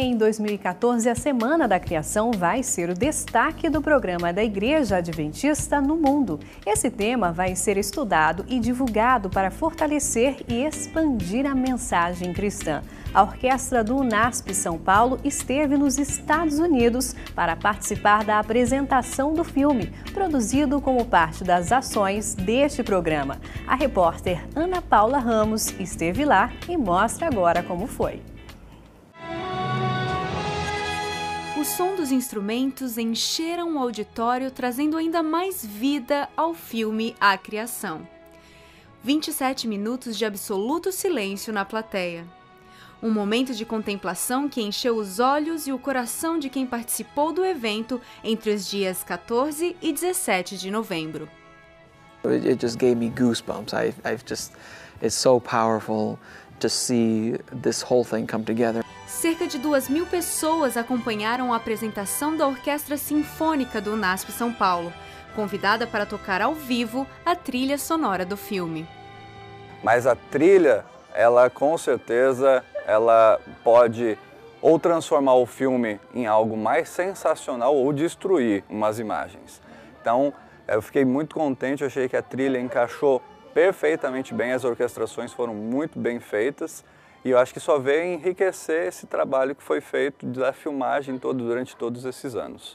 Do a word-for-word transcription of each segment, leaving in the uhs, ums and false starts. Em dois mil e quatorze, a Semana da Criação vai ser o destaque do programa da Igreja Adventista no Mundo. Esse tema vai ser estudado e divulgado para fortalecer e expandir a mensagem cristã. A Orquestra do Unasp São Paulo esteve nos Estados Unidos para participar da apresentação do filme, produzido como parte das ações deste programa. A repórter Ana Paula Ramos esteve lá e mostra agora como foi. O som dos instrumentos encheram o auditório, trazendo ainda mais vida ao filme A Criação. vinte e sete minutos de absoluto silêncio na plateia. Um momento de contemplação que encheu os olhos e o coração de quem participou do evento entre os dias quatorze e dezessete de novembro. It just gave me goosebumps. I, I've just, it's so powerful to see this whole thing come together. Cerca de duas mil pessoas acompanharam a apresentação da Orquestra Sinfônica do Unasp São Paulo, convidada para tocar ao vivo a trilha sonora do filme. Mas a trilha, ela com certeza, ela pode ou transformar o filme em algo mais sensacional ou destruir umas imagens. Então, eu fiquei muito contente, eu achei que a trilha encaixou perfeitamente bem, as orquestrações foram muito bem feitas. E eu acho que só veio enriquecer esse trabalho que foi feito da filmagem todo, durante todos esses anos.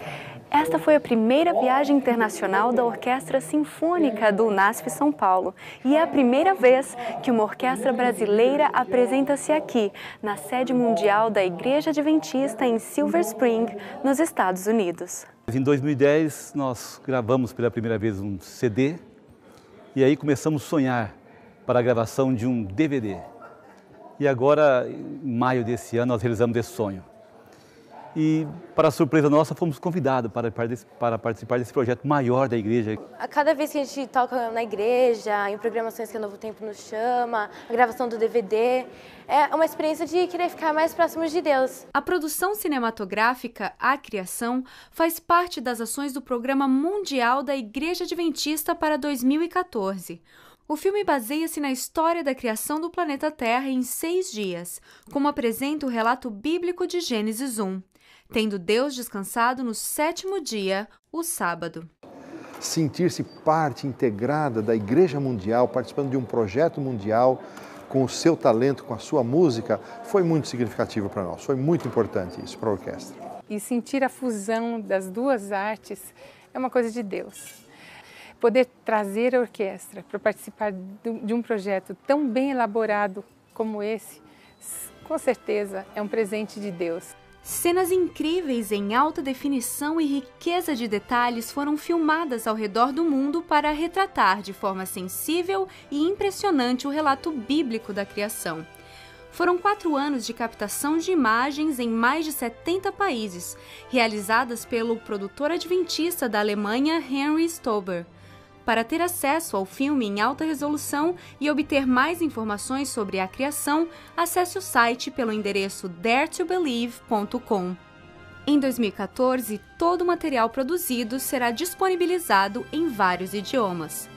Esta foi a primeira viagem internacional da Orquestra Sinfônica do Unasp São Paulo. E é a primeira vez que uma orquestra brasileira apresenta-se aqui, na sede mundial da Igreja Adventista em Silver Spring, nos Estados Unidos. Em dois mil e dez, nós gravamos pela primeira vez um C D e aí começamos a sonhar para a gravação de um D V D. E agora, em maio desse ano, nós realizamos esse sonho. E, para surpresa nossa, fomos convidados para, para participar desse projeto maior da igreja. A cada vez que a gente toca na igreja, em programações que o Novo Tempo nos chama, a gravação do D V D, é uma experiência de querer ficar mais próximos de Deus. A produção cinematográfica A Criação faz parte das ações do Programa Mundial da Igreja Adventista para dois mil e quatorze. O filme baseia-se na história da criação do planeta Terra em seis dias, como apresenta o relato bíblico de Gênesis um, tendo Deus descansado no sétimo dia, o sábado. Sentir-se parte integrada da Igreja Mundial, participando de um projeto mundial, com o seu talento, com a sua música, foi muito significativo para nós, foi muito importante isso para a orquestra. E sentir a fusão das duas artes é uma coisa de Deus. Poder trazer a orquestra para participar de um projeto tão bem elaborado como esse, com certeza é um presente de Deus. Cenas incríveis em alta definição e riqueza de detalhes foram filmadas ao redor do mundo para retratar de forma sensível e impressionante o relato bíblico da criação. Foram quatro anos de captação de imagens em mais de setenta países, realizadas pelo produtor adventista da Alemanha, Henry Stober. Para ter acesso ao filme em alta resolução e obter mais informações sobre a criação, acesse o site pelo endereço dare to believe ponto com. Em dois mil e quatorze, todo o material produzido será disponibilizado em vários idiomas.